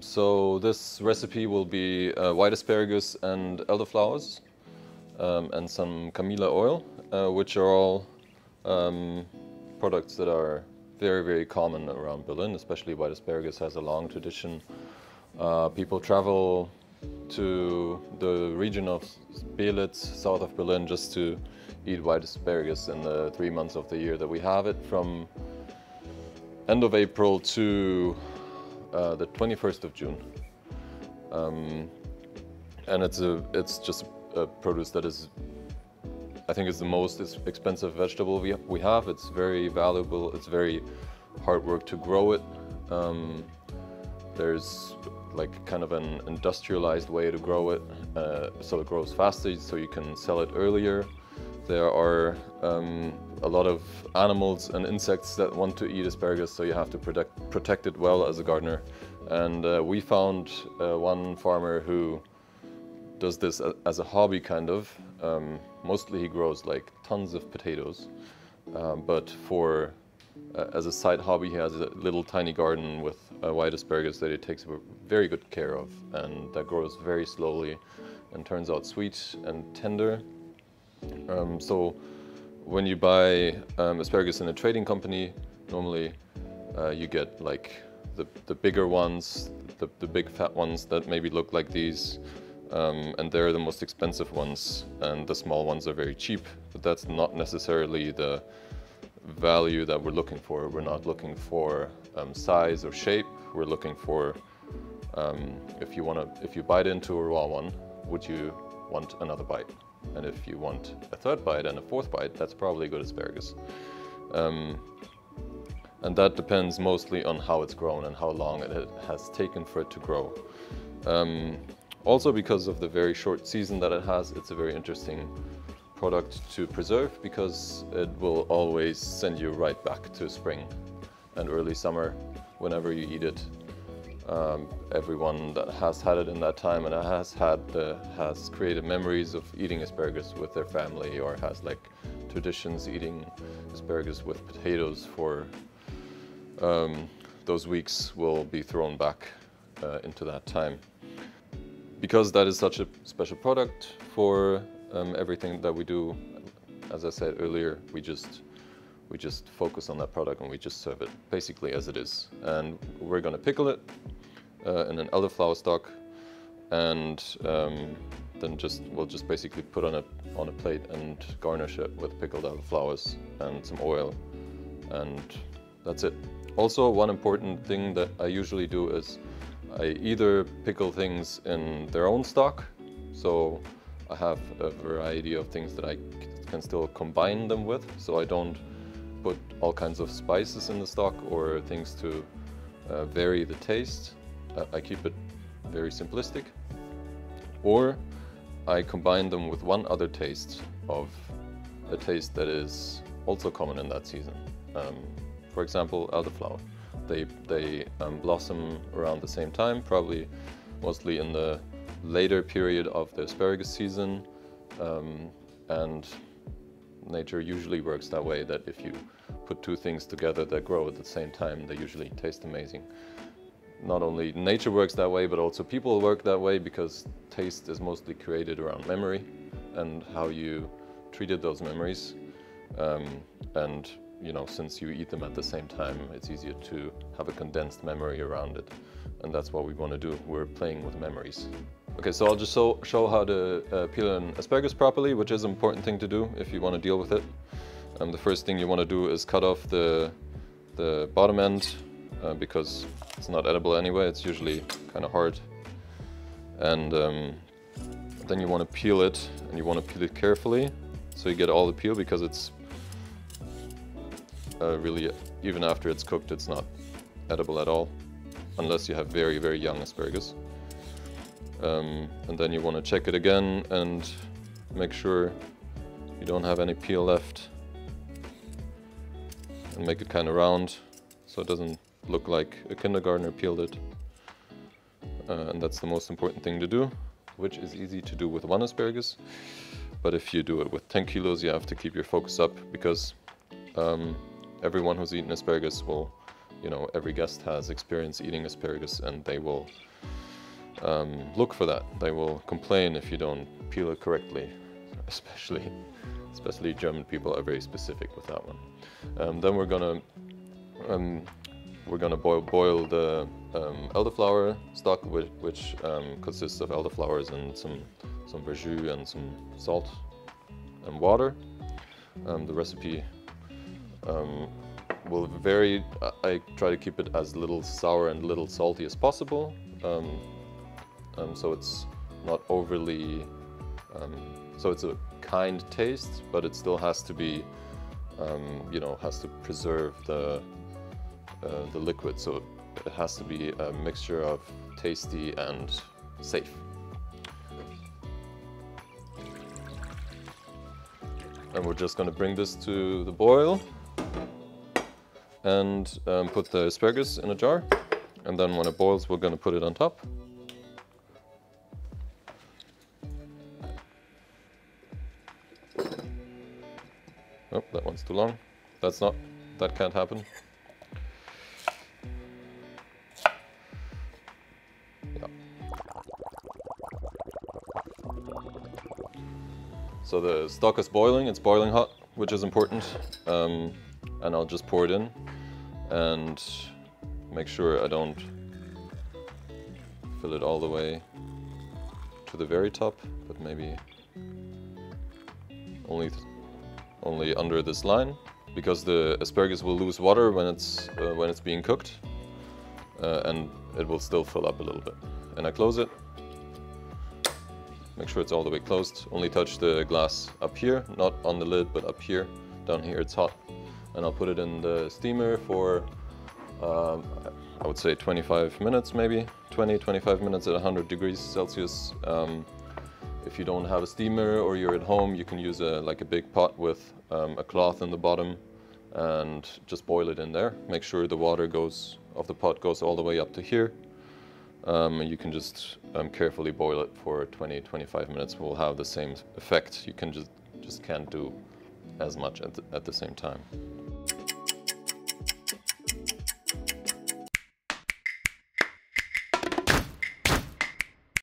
So this recipe will be white asparagus and elderflowers and some camilla oil, which are all products that are very, very common around Berlin, especially white asparagus has a long tradition. People travel to the region of Beelitz, south of Berlin, just to eat white asparagus in the 3 months of the year that we have it, from end of April to the 21st of June, and it's just a produce that is, I think, it's the most expensive vegetable we have. It's very valuable. It's very hard work to grow it. There's like kind of an industrialized way to grow it, so it grows faster, so you can sell it earlier. There are a lot of animals and insects that want to eat asparagus, so you have to protect it well as a gardener. And we found one farmer who does this as a hobby, kind of. Mostly he grows like tons of potatoes, but for as a side hobby, he has a little tiny garden with white asparagus that he takes very good care of, and that grows very slowly and turns out sweet and tender. So when you buy asparagus in a trading company, normally you get like the bigger ones, the big fat ones that maybe look like these, and they're the most expensive ones, and the small ones are very cheap, but that's not necessarily the value that we're looking for. We're not looking for size or shape. We're looking for if you bite into a raw one, would you want another bite? And if you want a third bite and a fourth bite, that's probably good asparagus. And that depends mostly on how it's grown and how long it has taken for it to grow. Also because of the very short season that it has, it's a very interesting product to preserve, because it will always send you right back to spring and early summer whenever you eat it. Everyone that has had it in that time and has created memories of eating asparagus with their family, or has like traditions eating asparagus with potatoes for those weeks, will be thrown back into that time. Because that is such a special product for everything that we do, as I said earlier, we just focus on that product and we just serve it basically as it is. And we're gonna pickle it in an elderflower stock, and then we'll just basically put on a plate and garnish it with pickled elderflowers and some oil, and that's it. Also, one important thing that I usually do is I either pickle things in their own stock, so I have a variety of things that I can still combine them with, so I don't put all kinds of spices in the stock or things to vary the taste. I keep it very simplistic. Or I combine them with one other taste, of a taste that is also common in that season. For example, elderflower. They blossom around the same time, probably mostly in the later period of the asparagus season, and nature usually works that way, that if you put two things together that grow at the same time, they usually taste amazing. Not only nature works that way, but also people work that way, because taste is mostly created around memory and how you treated those memories. And you know, since you eat them at the same time, it's easier to have a condensed memory around it. And that's what we want to do. We're playing with memories. Okay, so I'll just show how to peel an asparagus properly, which is an important thing to do if you want to deal with it. The first thing you want to do is cut off the bottom end, because it's not edible anyway. It's usually kind of hard. And then you want to peel it, and you want to peel it carefully so you get all the peel, because it's really, even after it's cooked, it's not edible at all, unless you have very, very young asparagus. And then you want to check it again and make sure you don't have any peel left, and make it kind of round so it doesn't look like a kindergartner peeled it. And that's the most important thing to do, which is easy to do with one asparagus. But if you do it with 10 kilos, you have to keep your focus up, because everyone who's eaten asparagus will you know, every guest has experience eating asparagus, and they will look for that. They will complain if you don't peel it correctly, especially German people are very specific with that one. Then we're gonna boil the elderflower stock, which consists of elderflowers and some verjus and some salt and water. The recipe will vary. I try to keep it as little sour and little salty as possible, so it's not overly. So it's a kind taste, but it still has to be, you know, has to preserve the liquid. So it has to be a mixture of tasty and safe. And we're just going to bring this to the boil and put the asparagus in a jar. And then when it boils, we're going to put it on top. Oh, that one's too long. That can't happen. Yeah. So the stock is boiling, it's boiling hot, which is important. And I'll just pour it in and make sure I don't fill it all the way to the very top, but maybe only under this line, because the asparagus will lose water when it's being cooked, and it will still fill up a little bit. And I close it. Make sure it's all the way closed. Only touch the glass up here, not on the lid, but up here. Down here it's hot, and I'll put it in the steamer for I would say 25 minutes, maybe 20-25 minutes at 100 degrees Celsius. If you don't have a steamer or you're at home, you can use like a big pot with a cloth in the bottom and just boil it in there. Make sure the water of the pot goes all the way up to here. And you can just carefully boil it for 20-25 minutes. We'll have the same effect. You can't do as much at the same time.